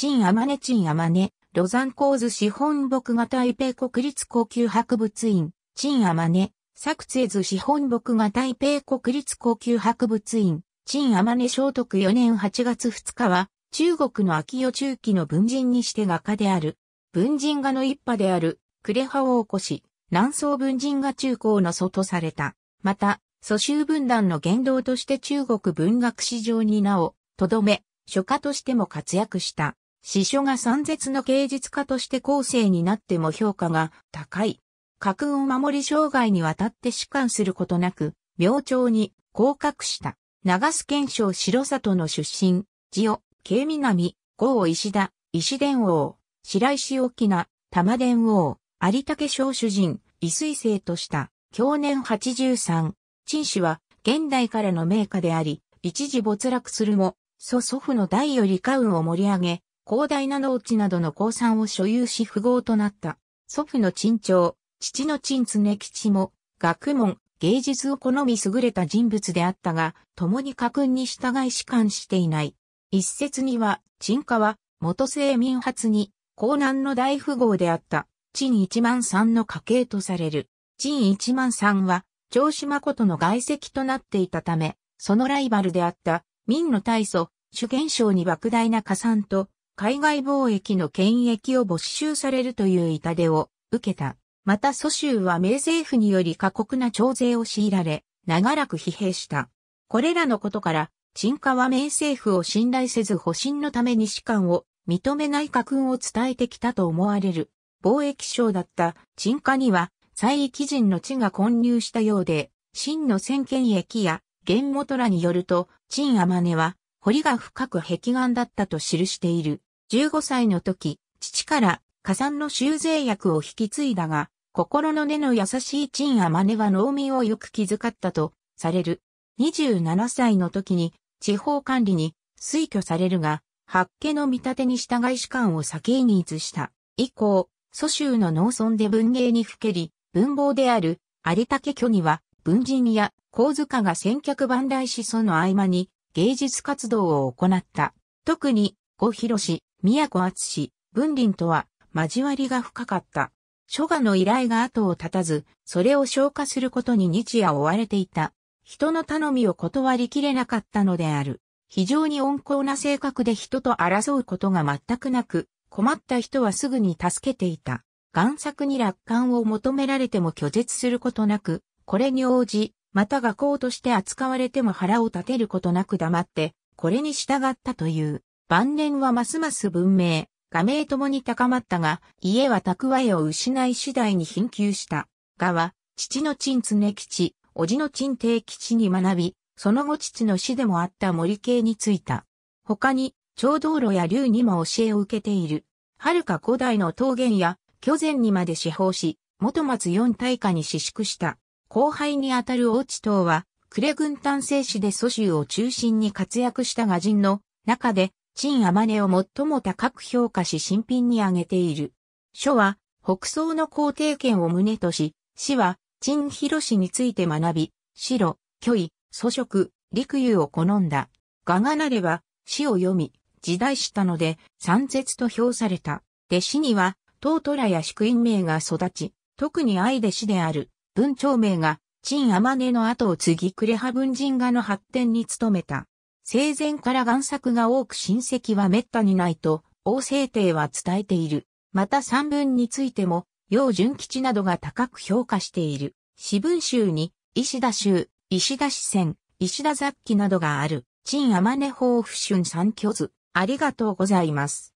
陳天ロザン鉱図資本木が台北国立高級博物院、陳天作製図資本木が台北国立高級博物院、陳天正徳4年8月2日は、中国の秋代中期の文人にして画家である、文人画の一派である、呉派を起こし、南宋文人画中興の祖とされた。また、蘇州文壇の元老として中国文学史上に名を、とどめ、書家としても活躍した。詩書画三絶の芸術家として後世になっても評価が高い。家訓を守り生涯にわたって仕官することなく、明朝に降格した。長洲県省城里の出身、地を、慶南、郷石田、石伝王、白石翁名、玉伝王、有竹小主人、異水生とした、享年83。陳氏は、現代からの名家であり、一時没落するも、祖父の代より家運を盛り上げ、広大な農地などの鉱産を所有し富豪となった。祖父の陳長、父の陳常吉も、学問、芸術を好み優れた人物であったが、共に家訓に従い仕官していない。一説には、陳家は、元姓民発に、江南の大富豪であった、陳一万さんの家系とされる。陳一万さんは、長子誠の外戚となっていたため、そのライバルであった、明の大祖、朱元璋に莫大な家産と、海外貿易の権益を没収されるという痛手を受けた。また蘇州は明政府により過酷な徴税を強いられ、長らく疲弊した。これらのことから、陳家は明政府を信頼せず保身のために仕官を認めない家訓を伝えてきたと思われる。貿易商だった陳家には、西域人の地が混入したようで、清の先見益や源元らによると、陳天は、彫りが深く壁眼だったと記している。15歳の時、父から家産の収税役を引き継いだが、心の根の優しい陳天は農民をよく気遣ったとされる。27歳の時に地方官吏に推挙されるが、八家の見立てに従い仕官を先に移した。以降、蘇州の農村で文芸にふけり、文豪である有竹虚には文人や鉱図家が千客万来しその合間に芸術活動を行った。特に呉広氏、宮古敦、文林とは交わりが深かった。書画の依頼が後を絶たず、それを消化することに日夜追われていた。人の頼みを断りきれなかったのである。非常に温厚な性格で人と争うことが全くなく、困った人はすぐに助けていた。贋作に落款を求められても拒絶することなく、これに応じ、また画工として扱われても腹を立てることなく黙って、これに従ったという。晩年はますます文明。画名ともに高まったが、家は蓄えを失い次第に貧窮した。画は、父の陳常吉、叔父の陳貞吉に学び、その後父の師でもあった森圭に就いた。他に、長道路や劉にも教えを受けている。遥か古代の桃源や、巨禅にまで師法し、元松四大家に私淑した。後輩にあたる王智東は、呉軍丹西市で蘇州を中心に活躍した画人の中で、陳天を最も高く評価し新品に挙げている。書は北宋の皇帝権を旨とし、詩は陳広について学び、白、虚偽、粗食、陸遊を好んだ。画がなれば詩を読み、自題したので三絶と評された。弟子には、唐虎や祝院名が育ち、特に愛弟子である文長名が陳天の後を継ぎ呉派文人画の発展に努めた。生前から贋作が多く親戚は滅多にないと、王政帝は伝えている。また散文についても、楊純吉などが高く評価している。詩文集に、石田集、石田詩選、石田雑記などがある。陳天抱負春散去図。ありがとうございます。